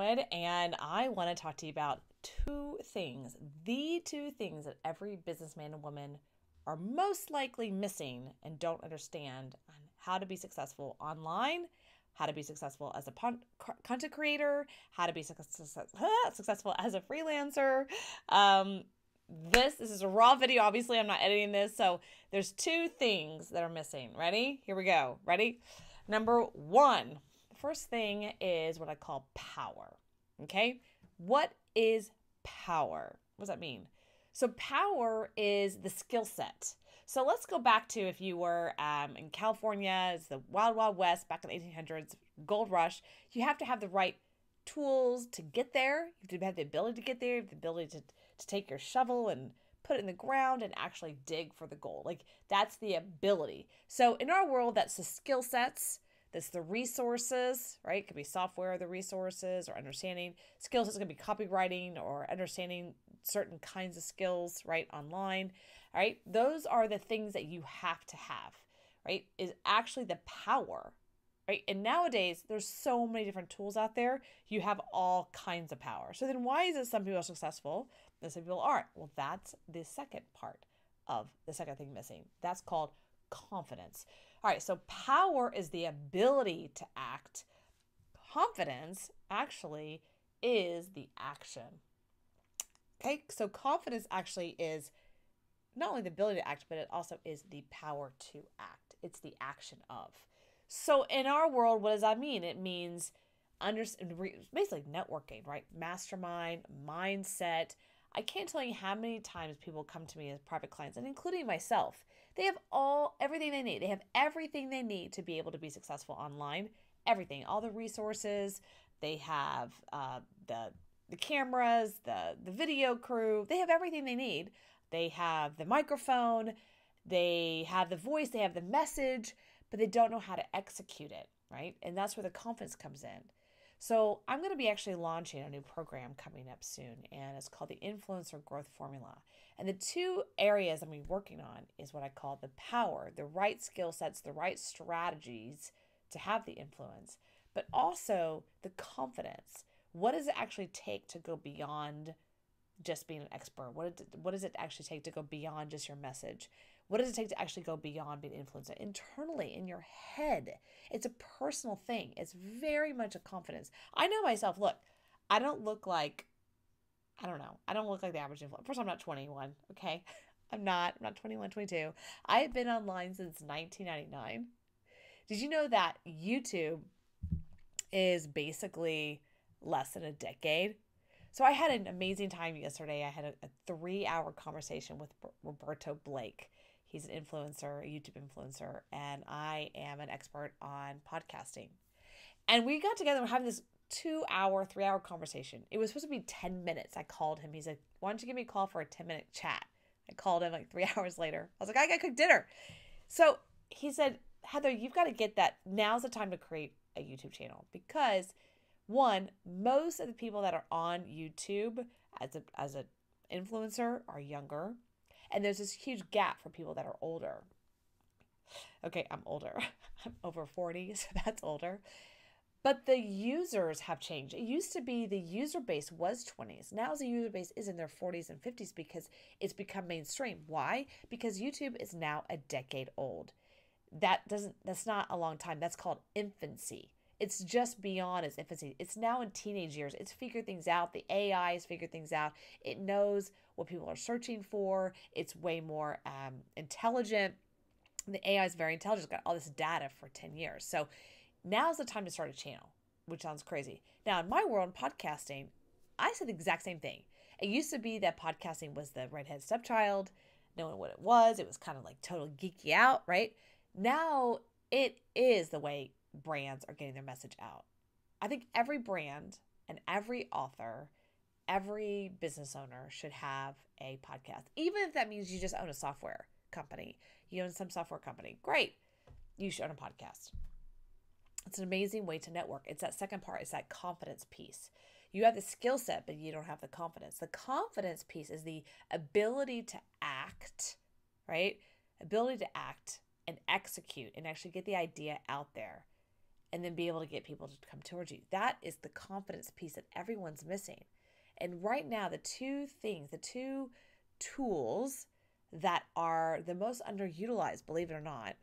And I want to talk to you about two things, the two things that every businessman and woman are most likely missing and don't understand on how to be successful online, how to be successful as a content creator, how to be successful as a freelancer. This is a raw video. Obviously, I'm not editing this. So there's two things that are missing. Ready? Here we go. Ready? Number one. First thing is what I call power. Okay. What is power? What does that mean? So power is the skill set. So let's go back to if you were in California, it's the Wild Wild West back in the 1800s, gold rush. You have to have the right tools to get there. You have to have the ability to get there, you have the ability to take your shovel and put it in the ground and actually dig for the gold. Like that's the ability. So in our world, that's the skill sets. That's the resources, right? It could be software, the resources, or understanding. Skills is going to be copywriting or understanding certain kinds of skills, right? Online, all right? Those are the things that you have to have, right? Is actually the power, right? And nowadays, there's so many different tools out there. You have all kinds of power. So then why is it some people are successful and some people aren't? Well, that's the second part of the second thing missing. That's called confidence. All right, so power is the ability to act. Confidence actually is the action. Okay, so confidence actually is not only the ability to act, but it also is the power to act. It's the action of. So in our world, what does that mean? It means basically networking, right? Mastermind, mindset. I can't tell you how many times people come to me as private clients, and including myself. They have everything they need. They have everything they need to be able to be successful online. Everything, all the resources. They have the cameras, the video crew. They have everything they need. They have the microphone. They have the voice. They have the message, but they don't know how to execute it, right? And that's where the confidence comes in. So I'm going to be actually launching a new program coming up soon, and it's called the Influencer Growth Formula. And the two areas I'm going to be working on is what I call the power, the right skill sets, the right strategies to have the influence, but also the confidence. What does it actually take to go beyond just being an expert? What does it actually take to go beyond just your message? What does it take to actually go beyond being an influencer? Internally, in your head, it's a personal thing. It's very much a confidence. I know myself, look, I don't look like the average influencer. First, I'm not 21, okay? I'm not 21, 22. I have been online since 1999. Did you know that YouTube is basically less than a decade? So I had an amazing time yesterday. I had a 3-hour conversation with Roberto Blake. He's an influencer, a YouTube influencer, and I am an expert on podcasting. And we got together and we're having this 2-hour, 3-hour conversation. It was supposed to be 10 minutes. I called him. He's like, why don't you give me a call for a 10-minute chat? I called him like 3 hours later. I was like, I got to cook dinner. So he said, Heather, you've got to get that. Now's the time to create a YouTube channel because, one, most of the people that are on YouTube as an influencer are younger. And there's this huge gap for people that are older. Okay, I'm older. I'm over 40, so that's older. But the users have changed. It used to be the user base was 20s. Now the user base is in their 40s and 50s because it's become mainstream. Why? Because YouTube is now a decade old. That's not a long time. That's called infancy. It's just beyond its infancy. It's now in teenage years. It's figured things out. The AI has figured things out. It knows what people are searching for. It's way more intelligent. The AI is very intelligent. It's got all this data for 10 years. So now's the time to start a channel, which sounds crazy. Now, in my world, podcasting, I said the exact same thing. It used to be that podcasting was the redheaded stepchild, knowing what it was. It was kind of like total geeky out, right? Now it is the way brands are getting their message out. I think every brand and every author, every business owner should have a podcast. Even if that means you just own a software company, you own some software company, great. You should own a podcast. It's an amazing way to network. It's that second part. It's that confidence piece. You have the skill set, but you don't have the confidence. The confidence piece is the ability to act, right? Ability to act and execute and actually get the idea out there. and then be able to get people to come towards you. That is the confidence piece that everyone's missing. And right now, the two tools that are the most underutilized, believe it or not,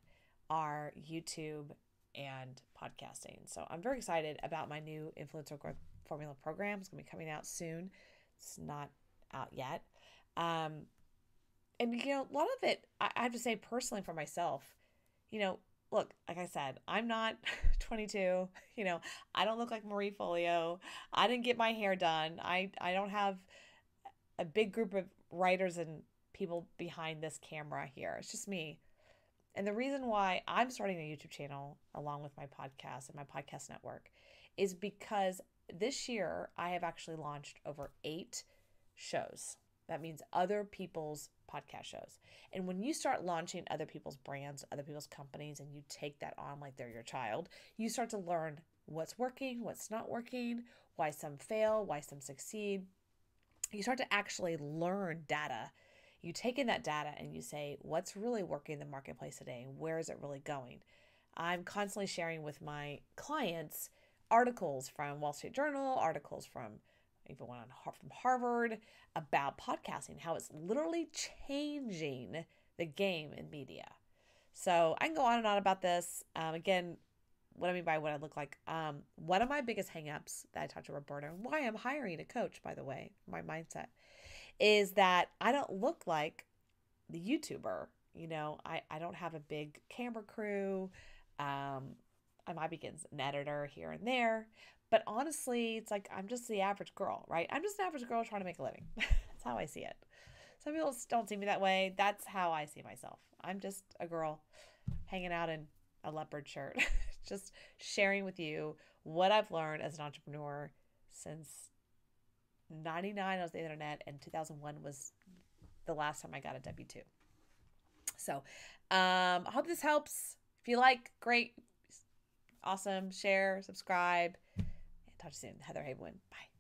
are YouTube and podcasting. So I'm very excited about my new Influencer Growth Formula program. It's going to be coming out soon. It's not out yet. And, you know, a lot of it, I have to say personally for myself, you know, look, like I said, I'm not 22, you know, I don't look like Marie Folio. I didn't get my hair done. I don't have a big group of writers and people behind this camera here. It's just me. And the reason why I'm starting a YouTube channel along with my podcast and my podcast network is because this year I have actually launched over 8 shows. That means other people's podcast shows. And when you start launching other people's brands, other people's companies, and you take that on like they're your child, you start to learn what's working, what's not working, why some fail, why some succeed. You start to actually learn data. You take in that data and you say, what's really working in the marketplace today? Where is it really going? I'm constantly sharing with my clients articles from Wall Street Journal, articles from even one from Harvard about podcasting, how it's literally changing the game in media. So I can go on and on about this. Again, what I mean by what I look like. One of my biggest hangups that I talked to Roberto, and why I'm hiring a coach, by the way, my mindset, is that I don't look like the YouTuber. You know, I don't have a big camera crew. I might be an editor here and there. But honestly, it's like I'm just the average girl, right? I'm just an average girl trying to make a living. That's how I see it. Some people don't see me that way. That's how I see myself. I'm just a girl hanging out in a leopard shirt, just sharing with you what I've learned as an entrepreneur since 99 I was on the internet and 2001 was the last time I got a W-2. So I hope this helps. If you like, great, awesome, share, subscribe. Talk to you soon. Heather Havenwood. Bye.